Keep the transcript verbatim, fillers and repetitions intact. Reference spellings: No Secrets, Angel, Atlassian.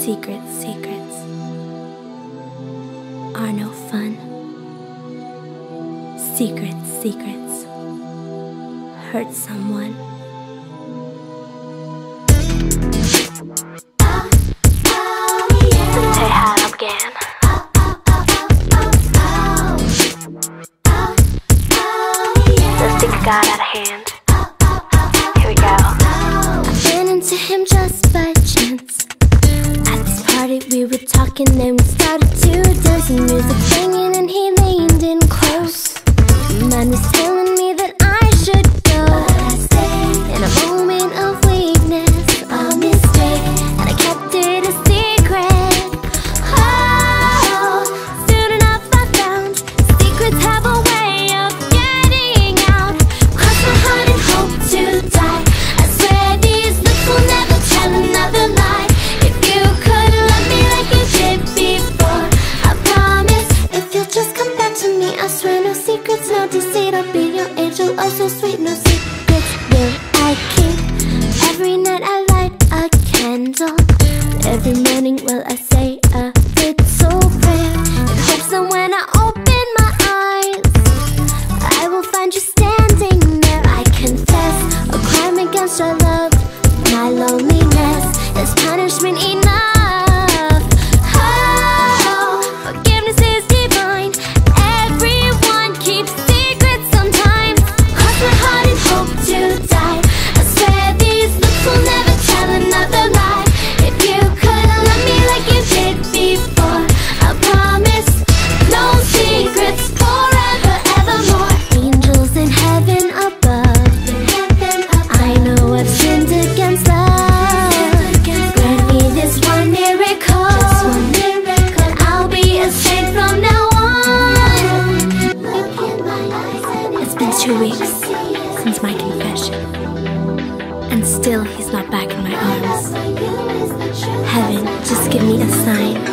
Secrets, secrets are no fun. Secrets, secrets hurt someone. Say hi again. This thing got out of hand. Here we go. I've been into him just by chance. We were talking, then we started to dance, and music singing, and he leaned in close. Mine was telling me that I should go. I stayed in a moment of weakness, a mistake, and I kept it a secret. Oh, soon enough I found secrets have a way of getting out. Cross my heart and hope to die. I swear these lips will never tell another lie. I swear no secrets, no deceit. I'll be your angel, oh so sweet. No secrets will I keep. Every night I light a candle. Every morning will I say a little prayer. In hopes that when I open my eyes, I will find you standing there. I confess a crime against your love. My loneliness is punishment enough. Two weeks since my confession, and still he's not back in my arms. Heaven, just give me a sign.